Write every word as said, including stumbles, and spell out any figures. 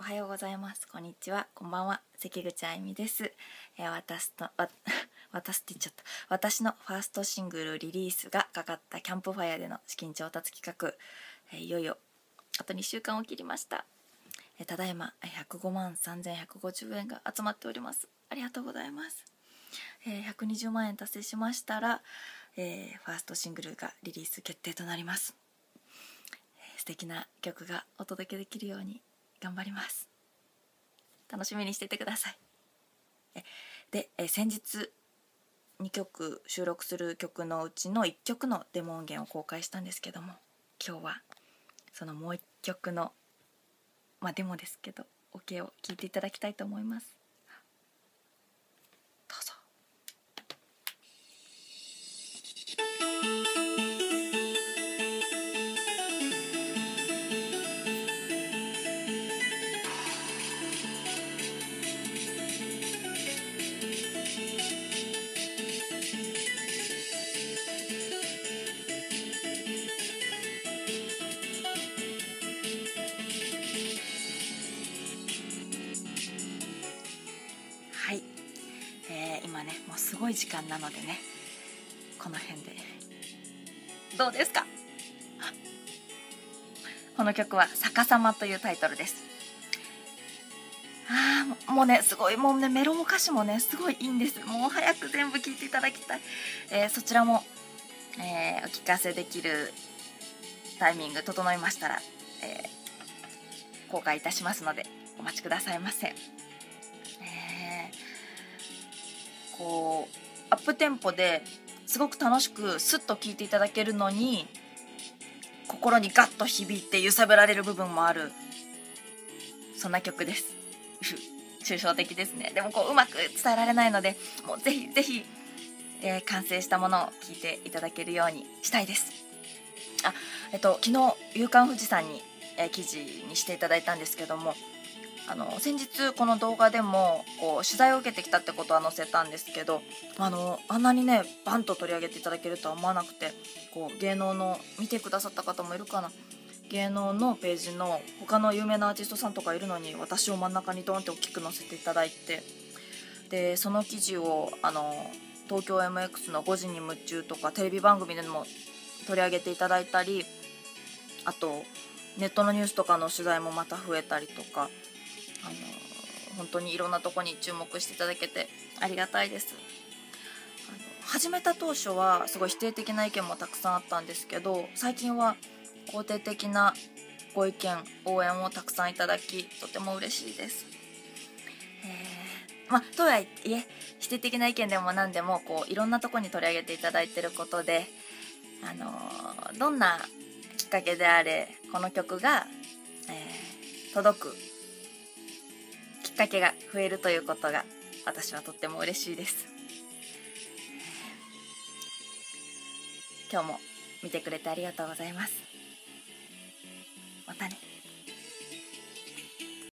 おはようございます、こんにちは、こんばんは、関口あゆみです。えー、私のわ私って言っちゃった私のファーストシングルリリースがかかったキャンプファイヤーでの資金調達企画、えー、いよいよあとにしゅうかんを切りました。えー、ただいまひゃくごまんさんぜんひゃくごじゅうえんが集まっております。ありがとうございます。えー、ひゃくにじゅうまんえん達成しましたら、えー、ファーストシングルがリリース決定となります。素敵な曲がお届けできるように頑張ります。楽しみにしていてください。えでえ先日にきょく収録する曲のうちのいっきょくのデモ音源を公開したんですけども、今日はそのもういっきょくの、まあ、デモですけど オーケー を聴いていただきたいと思います。どうぞ。すごい時間なのでね、この辺でどうですか。この曲は逆さまというタイトルです。ああ、もうねすごい、もうねメロも歌詞もねすごいいいんです。もう早く全部聴いていただきたい。えー、そちらも、えー、お聞かせできるタイミング整いましたら、えー、公開いたしますのでお待ちくださいませ。こうアップテンポですごく楽しくスッと聴いていただけるのに、心にガッと響いて揺さぶられる部分もある、そんな曲です。抽象的ですね。でもこううまく伝えられないので、もうぜひぜひ、えー、完成したものを聴いていただけるようにしたいです。あ、えっと昨日夕刊富士さんに、えー、記事にしていただいたんですけども、あの先日この動画でもこう取材を受けてきたってことは載せたんですけど、あのあんなにねバンと取り上げていただけるとは思わなくて、こう芸能の見てくださった方もいるかな、芸能のページの他の有名なアーティストさんとかいるのに、私を真ん中にドーンって大きく載せていただいて、でその記事をあの東京 エムエックス のごじに夢中とかテレビ番組でも取り上げていただいたり、あとネットのニュースとかの取材もまた増えたりとか、あの本当にいろんなとこに注目していただけてありがたいです。あの始めた当初はすごい否定的な意見もたくさんあったんですけど、最近は肯定的なご意見応援をたくさんいただき、とても嬉しいです。えー、まあとはいえ否定的な意見でも何でもこういろんなとこに取り上げていただいてることで、あのどんなきっかけであれこの曲が、えー、届くきっかけが増えるということが私はとっても嬉しいです。今日も見てくれてありがとうございます。またね。